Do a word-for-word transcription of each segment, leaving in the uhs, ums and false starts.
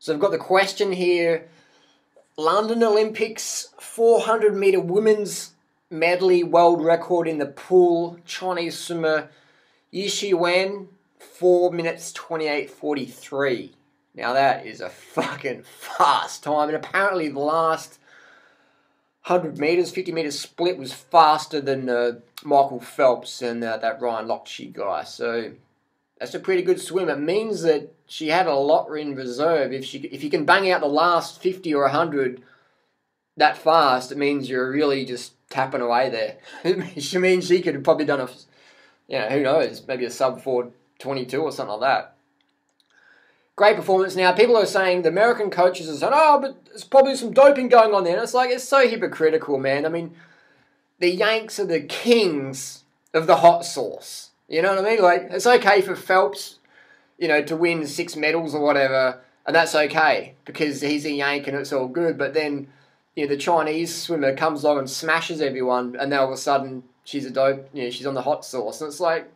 So I've got the question here. London Olympics, four hundred meter women's medley world record in the pool. Chinese swimmer Ye Shiwen, four minutes twenty-eight forty-three. Now that is a fucking fast time. And apparently the last one hundred meters, fifty meters split was faster than uh, Michael Phelps and uh, that Ryan Lochte guy. So that's a pretty good swim. It means that she had a lot in reserve. If she, if you can bang out the last fifty or one hundred that fast, it means you're really just tapping away there. It means she could have probably done a, you know, who knows, maybe a sub four twenty-two or something like that. Great performance. Now, people are saying, the American coaches are saying, oh, but there's probably some doping going on there. And it's like, it's so hypocritical, man. I mean, the Yanks are the kings of the hot sauce. You know what I mean? Like, it's okay for Phelps, you know, to win six medals or whatever, and that's okay because he's a Yank and it's all good. But then, you know, the Chinese swimmer comes along and smashes everyone, and now all of a sudden she's a dope, you know, she's on the hot sauce. And it's like,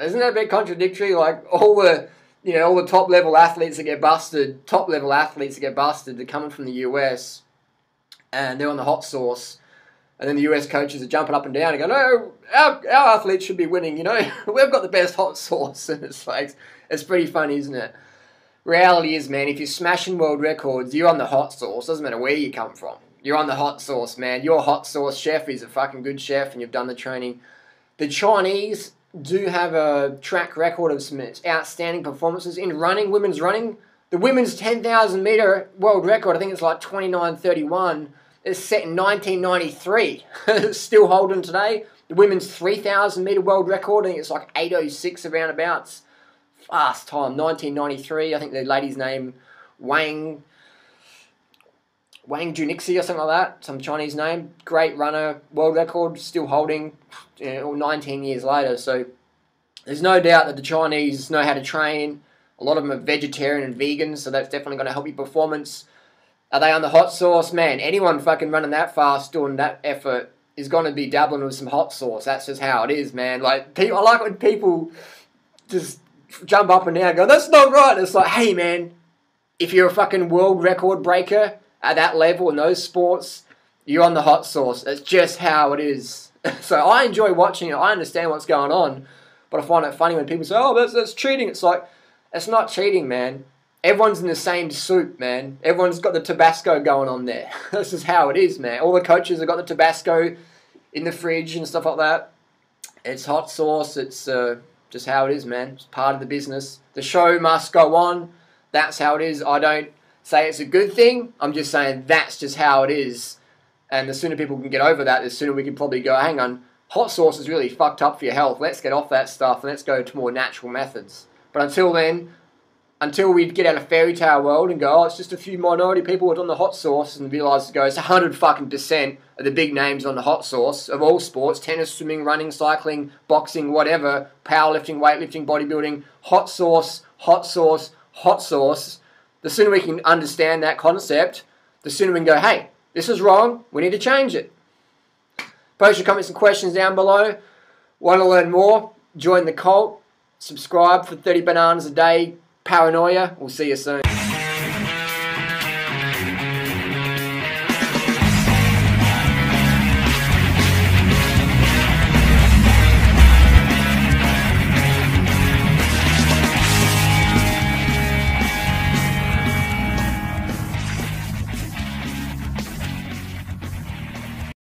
isn't that a bit contradictory? Like, all the... You know, all the top-level athletes that get busted, top-level athletes that get busted, they're coming from the U S and they're on the hot sauce. And then the U S coaches are jumping up and down and going, no, our, our athletes should be winning, you know. We've got the best hot sauce. And it's like, it's pretty funny, isn't it? Reality is, man, if you're smashing world records, you're on the hot sauce. Doesn't matter where you come from. You're on the hot sauce, man. Your hot sauce chef is a fucking good chef and you've done the training. The Chinese do have a track record of some outstanding performances in running, women's running. The women's ten thousand meter world record, I think it's like twenty-nine thirty-one, is set in nineteen ninety-three. It's still holding today. The women's three thousand meter world record, I think it's like eight oh six around abouts. Fast time, nineteen ninety-three. I think the lady's name, Wang, Wang Junxi or something like that, some Chinese name. Great runner, world record, still holding, you know, nineteen years later. So there's no doubt that the Chinese know how to train. A lot of them are vegetarian and vegan, so that's definitely going to help your performance. Are they on the hot sauce? Man, anyone fucking running that fast, doing that effort, is going to be dabbling with some hot sauce. That's just how it is, man. Like, people, I like when people just jump up and down and go, that's not right. And it's like, hey, man, if you're a fucking world record breaker at that level in those sports, you're on the hot sauce. It's just how it is. So I enjoy watching it. I understand what's going on, but I find it funny when people say, oh, that's, that's cheating. It's like, it's not cheating, man. Everyone's in the same soup, man. Everyone's got the Tabasco going on there. This is how it is, man. All the coaches have got the Tabasco in the fridge and stuff like that. It's hot sauce. It's uh, just how it is, man. It's part of the business. The show must go on. That's how it is. I don't say it's a good thing, I'm just saying that's just how it is. And the sooner people can get over that, the sooner we can probably go, hang on, hot sauce is really fucked up for your health, let's get off that stuff and let's go to more natural methods. But until then, until we get out of fairy tale world and go, oh, it's just a few minority people who are on the hot sauce, and realise it goes one hundred fucking percent of the big names on the hot sauce of all sports, tennis, swimming, running, cycling, boxing, whatever, powerlifting, weightlifting, bodybuilding, hot sauce, hot sauce, hot sauce. The sooner we can understand that concept, the sooner we can go, hey, this is wrong, we need to change it. Post your comments and questions down below. Want to learn more? Join the cult. Subscribe for thirty bananas a day. Paranoia. We'll see you soon.